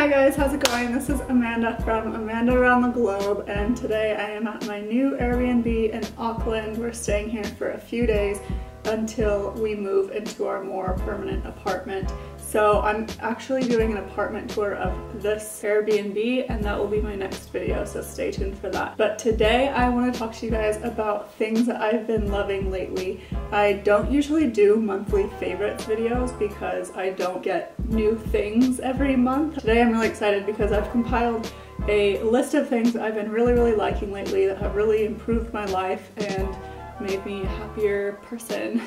Hi guys, how's it going? This is Amanda from Amanda Around the Globe, and today I am at my new Airbnb in Auckland. We're staying here for a few days until we move into our more permanent apartment. So I'm actually doing an apartment tour of this Airbnb, and that will be my next video, so stay tuned for that. But today I want to talk to you guys about things that I've been loving lately. I don't usually do monthly favorites videos because I don't get new things every month. Today I'm really excited because I've compiled a list of things that I've been really liking lately that have really improved my life and made me a happier person.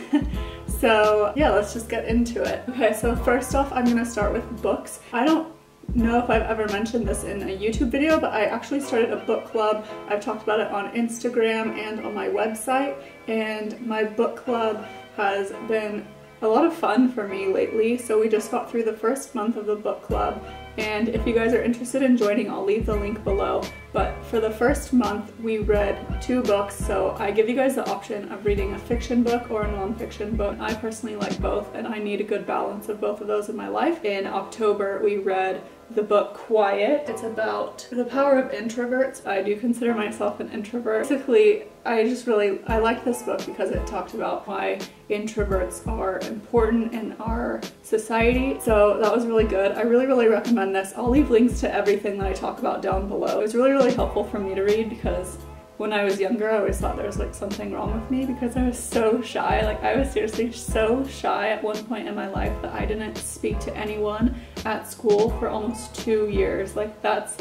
So yeah, let's just get into it. Okay, so first off, I'm gonna start with books. I don't know if I've ever mentioned this in a YouTube video, but I actually started a book club. I've talked about it on Instagram and on my website, and my book club has been a lot of fun for me lately. So we just got through the first month of the book club, and if you guys are interested in joining, I'll leave the link below. But for the first month, we read 2 books, so I give you guys the option of reading a fiction book or a non-fiction book. I personally like both, and I need a good balance of both of those in my life. In October, we read the book Quiet. It's about the power of introverts. I do consider myself an introvert. Basically, I like this book because it talked about why introverts are important in our society. So that was really good. I really recommend this. I'll leave links to everything that I talk about down below. It was really helpful for me to read because when I was younger, I always thought there was like something wrong with me because I was so shy. Like, I was seriously so shy at one point in my life that I didn't speak to anyone at school for almost 2 years. Like, that's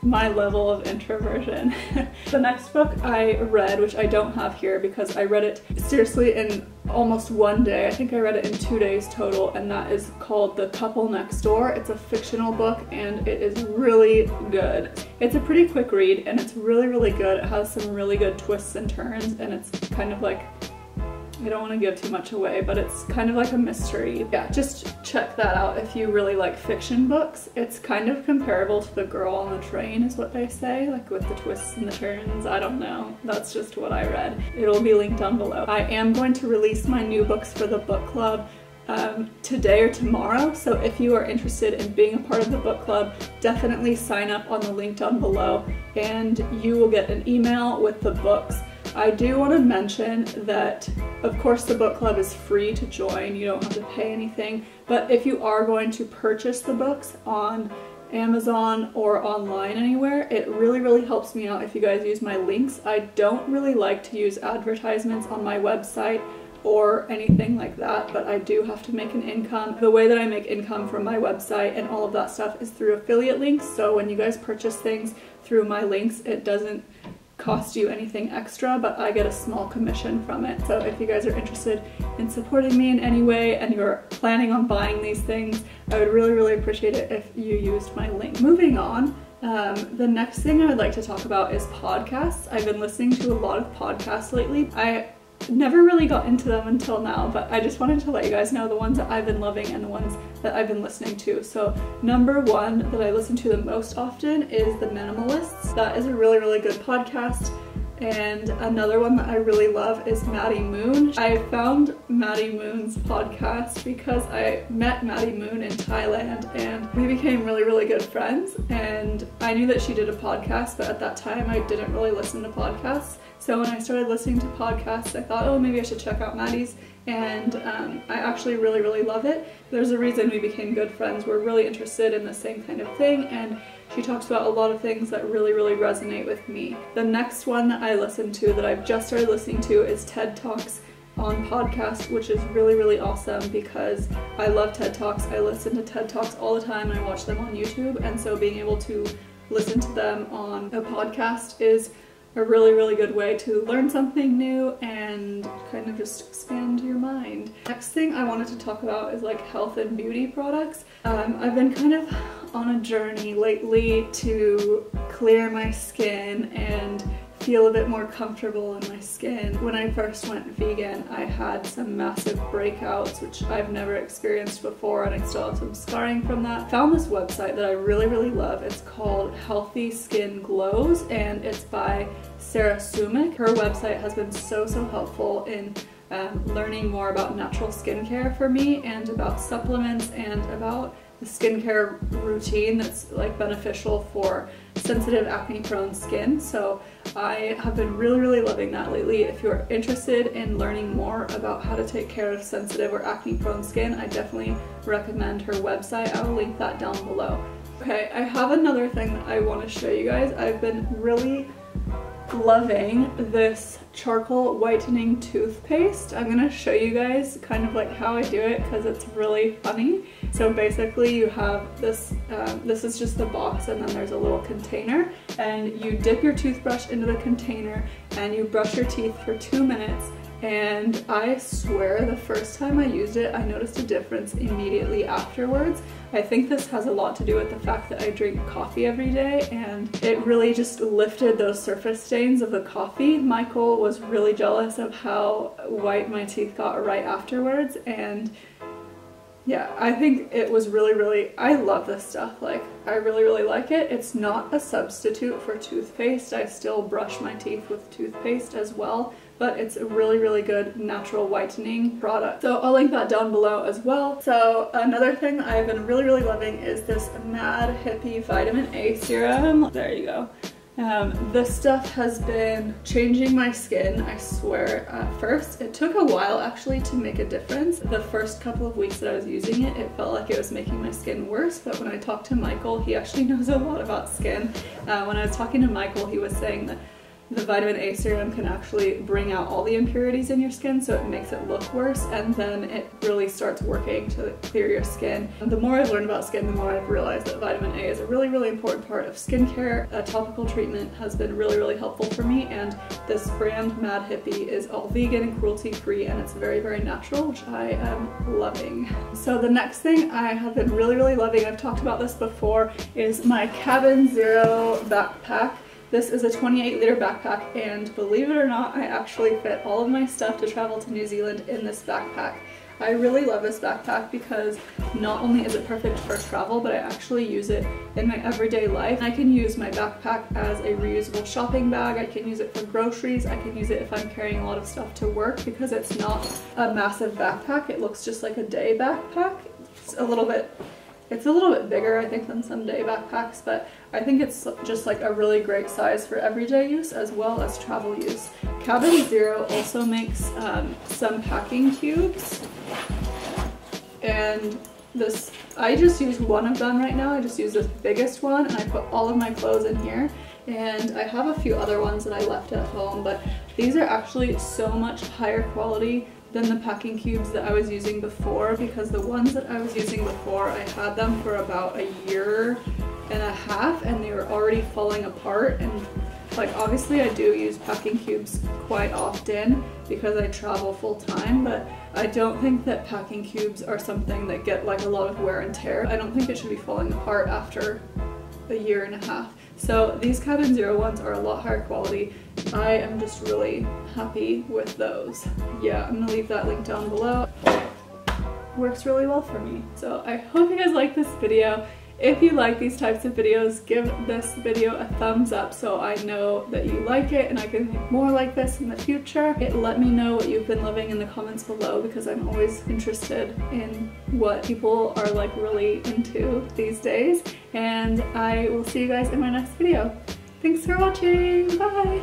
my level of introversion. The next book I read, which I don't have here because I read it seriously in almost 1 day. I think I read it in 2 days total, and that is called The Couple Next Door. It's a fictional book and it is really good. It's a pretty quick read and it's really good. It has some really good twists and turns, and it's kind of like, I don't want to give too much away, but it's kind of like a mystery. Yeah, just check that out if you really like fiction books. It's kind of comparable to The Girl on the Train is what they say, like with the twists and the turns. I don't know. That's just what I read. It'll be linked down below. I am going to release my new books for the book club today or tomorrow, so if you are interested in being a part of the book club, definitely sign up on the link down below and you will get an email with the books. I do want to mention that, of course, the book club is free to join. You don't have to pay anything, but if you are going to purchase the books on Amazon or online anywhere, it really helps me out if you guys use my links. I don't really like to use advertisements on my website or anything like that, but I do have to make an income. The way that I make income from my website and all of that stuff is through affiliate links, so when you guys purchase things through my links, it doesn't cost you anything extra, but I get a small commission from it. So if you guys are interested in supporting me in any way and you're planning on buying these things, I would really appreciate it if you used my link. Moving on, the next thing I would like to talk about is podcasts. I've been listening to a lot of podcasts lately. I never really got into them until now, but I just wanted to let you guys know the ones that I've been loving and the ones that I've been listening to. So number 1 that I listen to the most often is The Minimalists. That is a really good podcast. And another one that I really love is Maddie Moon. I found Maddie Moon's podcast because I met Maddie Moon in Thailand and we became really good friends, and I knew that she did a podcast, but at that time I didn't really listen to podcasts. So when I started listening to podcasts, I thought, oh, maybe I should check out Maddie's, and I actually really love it. There's a reason we became good friends. We're really interested in the same kind of thing, and she talks about a lot of things that really resonate with me. The next one that I listen to, that I've just started listening to, is TED Talks on podcast, which is really awesome because I love TED Talks. I listen to TED Talks all the time and I watch them on YouTube, and so being able to listen to them on a podcast is a really good way to learn something new and kind of just expand your mind. Next thing I wanted to talk about is like health and beauty products. I've been kind of on a journey lately to clear my skin and feel a bit more comfortable in my skin. When I first went vegan, I had some massive breakouts, which I've never experienced before, and I still have some scarring from that. Found this website that I really love. It's called Healthy Skin Glows, and it's by Sarah Sumich. Her website has been so helpful in learning more about natural skincare for me, and about supplements, and about skincare routine that's like beneficial for sensitive, acne-prone skin. So I have been really loving that lately. If you're interested in learning more about how to take care of sensitive or acne-prone skin, I definitely recommend her website. I will link that down below. Okay, I have another thing that I want to show you guys. I've been really loving this charcoal whitening toothpaste. I'm gonna show you guys kind of like how I do it because it's really funny. So basically you have this, this is just the box, and then there's a little container, and you dip your toothbrush into the container and you brush your teeth for 2 minutes. And I swear the first time I used it, I noticed a difference immediately afterwards. I think this has a lot to do with the fact that I drink coffee every day, and it really just lifted those surface stains of the coffee. Michael was really jealous of how white my teeth got right afterwards, and yeah, I think it was really, I love this stuff. Like, I really like it. It's not a substitute for toothpaste. I still brush my teeth with toothpaste as well, but it's a really good natural whitening product. So I'll link that down below as well. So another thing I've been really loving is this Mad Hippie Vitamin A Serum. There you go. This stuff has been changing my skin, I swear. At first, it took a while actually to make a difference. The first couple of weeks that I was using it, it felt like it was making my skin worse, but when I talked to Michael, he actually knows a lot about skin. When I was talking to Michael, he was saying that the vitamin A serum can actually bring out all the impurities in your skin, so it makes it look worse, and then it really starts working to clear your skin. And the more I've learned about skin, the more I've realized that vitamin A is a really important part of skincare. A topical treatment has been really helpful for me, and this brand Mad Hippie is all vegan and cruelty-free, and it's very natural, which I am loving. So the next thing I have been really loving, I've talked about this before, is my Cabin Zero backpack. This is a 28-liter backpack, and believe it or not, I actually fit all of my stuff to travel to New Zealand in this backpack. I really love this backpack because not only is it perfect for travel, but I actually use it in my everyday life. I can use my backpack as a reusable shopping bag, I can use it for groceries, I can use it if I'm carrying a lot of stuff to work because it's not a massive backpack. It looks just like a day backpack. It's a little bit bigger, I think, than some day backpacks, but I think it's just like a really great size for everyday use as well as travel use. Cabin Zero also makes some packing cubes, and this, I just use one of them right now. I just use this biggest one, and I put all of my clothes in here. And I have a few other ones that I left at home, but these are actually so much higher quality than the packing cubes that I was using before, because the ones that I was using before, I had them for about a year and a half and they were already falling apart. And like, obviously I do use packing cubes quite often because I travel full time, but I don't think that packing cubes are something that get like a lot of wear and tear. I don't think it should be falling apart after a year and a half. So these Cabin Zero ones are a lot higher quality. I am just really happy with those. Yeah, I'm gonna leave that link down below. Works really well for me. So I hope you guys like this video. If you like these types of videos, give this video a thumbs up so I know that you like it and I can make more like this in the future. Let me know what you've been loving in the comments below, because I'm always interested in what people are like really into these days. And I will see you guys in my next video. Thanks for watching, bye!